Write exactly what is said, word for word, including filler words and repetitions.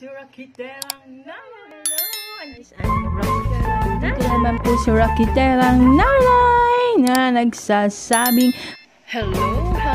si Rocky Taylor. No, no, no. Ito naman po si Rocky Taylor na nagsasabing hello.